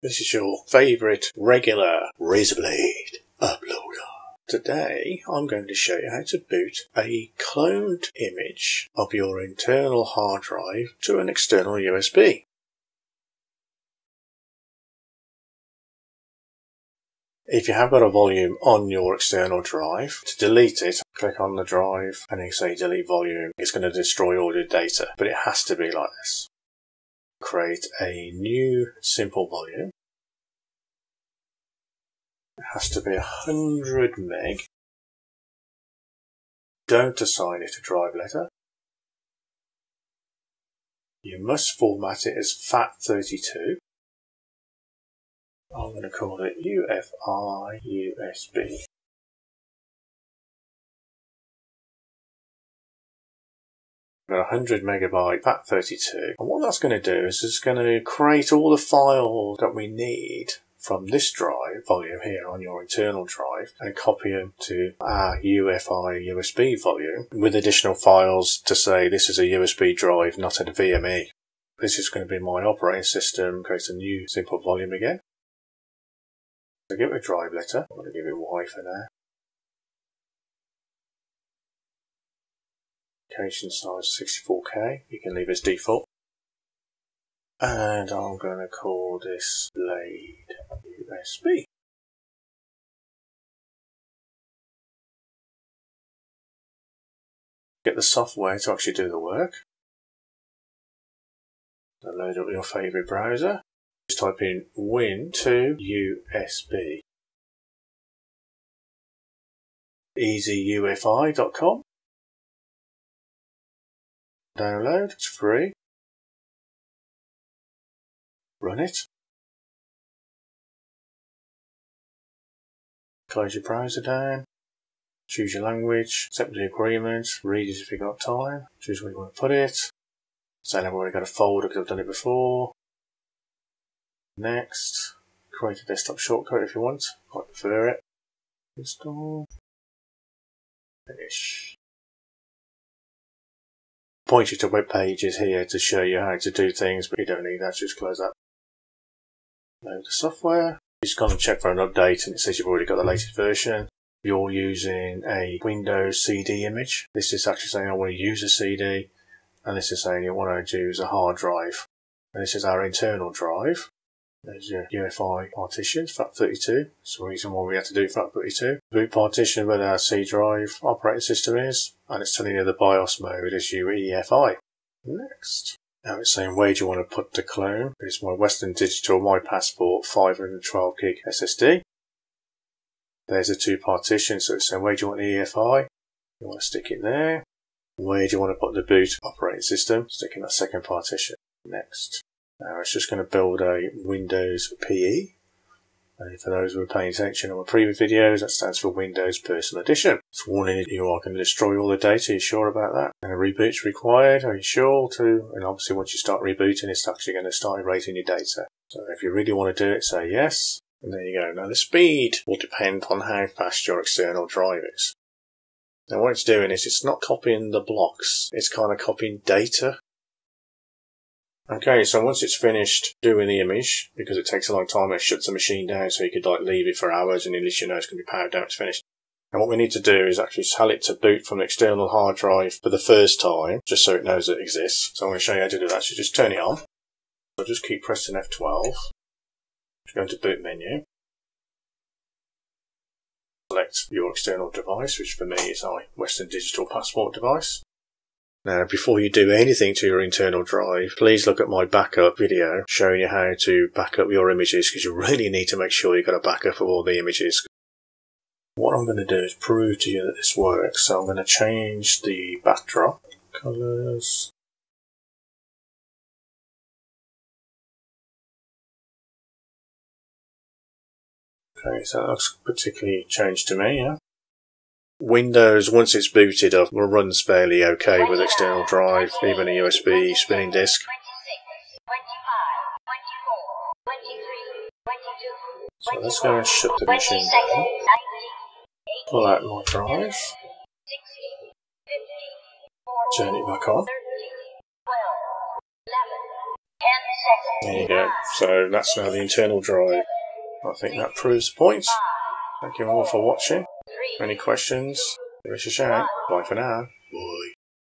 This is your favourite regular Razer Blade uploader. Today I'm going to show you how to boot a cloned image of your internal hard drive to an external USB. If you have got a volume on your external drive, to delete it, click on the drive and you say delete volume, it's going to destroy all your data, but it has to be like this. Create a new simple volume. It has to be 100 meg. Don't assign it a drive letter. You must format it as FAT32. I'm going to call it UFI USB. A 100 megabyte FAT32, and what that's going to do is it's going to create all the files that we need from this drive volume here on your internal drive and copy them to our UFI USB volume with additional files to say this is a USB drive, not a VME. This is going to be my operating system. Create a new simple volume again. So give it a drive letter. I'm going to give it Y for now. Application size 64K, you can leave as default. And I'm going to call this Blade USB. Get the software to actually do the work. So load up your favourite browser. Just type in Win2USB. EasyUFI.com. Download, it's free. Run it. Close your browser down. Choose your language, accept the agreement, read it if you've got time, choose where you want to put it. So now I've already got a folder because I've done it before. Next, create a desktop shortcode if you want, I prefer it. Install. Finish. Point you to web pages here to show you how to do things, but you don't need that, just close that. Load the software. Just go and check for an update and it says you've already got the latest version. You're using a Windows CD image. This is actually saying I want to use a CD, and this is saying you want to use a hard drive. And this is our internal drive. There's your UFI partitions, FAT32. That's the reason why we had to do FAT32. Boot partition where our C drive operating system is, and it's telling you the BIOS mode is EFI. Next. Now it's saying where do you want to put the clone. It's my Western Digital My Passport 512 gig SSD. There's the two partitions, so it's saying where do you want the EFI? You want to stick it there. Where do you want to put the boot operating system? Stick in that second partition. Next. Now it's just going to build a Windows PE, and for those who are paying attention on my previous videos, that stands for Windows Personal Edition. It's warning you are going to destroy all the data, are you sure about that? And a reboot's required, are you sure to? And obviously once you start rebooting, it's actually going to start erasing your data. So if you really want to do it, say yes, and there you go. Now the speed will depend on how fast your external drive is. Now what it's doing is it's not copying the blocks, it's kind of copying data. Okay, so once it's finished doing the image, because it takes a long time, it shuts the machine down, so you could like leave it for hours and at least you know it's going to be powered down, it's finished. And what we need to do is actually tell it to boot from the external hard drive for the first time, just so it knows it exists. So I'm going to show you how to do that, so just turn it on. So just keep pressing F12 to go into boot menu. Select your external device, which for me is my Western Digital Passport device. Now, before you do anything to your internal drive, please look at my backup video showing you how to back up your images, because you really need to make sure you've got a backup of all the images. What I'm going to do is prove to you that this works, so I'm going to change the backdrop colours. Okay, so that looks particularly changed to me, yeah? Windows, once it's booted up, runs fairly okay with external drive, even a USB spinning disk. So let's go and shut the machine down. Pull out my drive. Turn it back on. There you go. So that's now the internal drive. I think that proves the point. Thank you all for watching. Any questions? Give us a shout. Bye for now.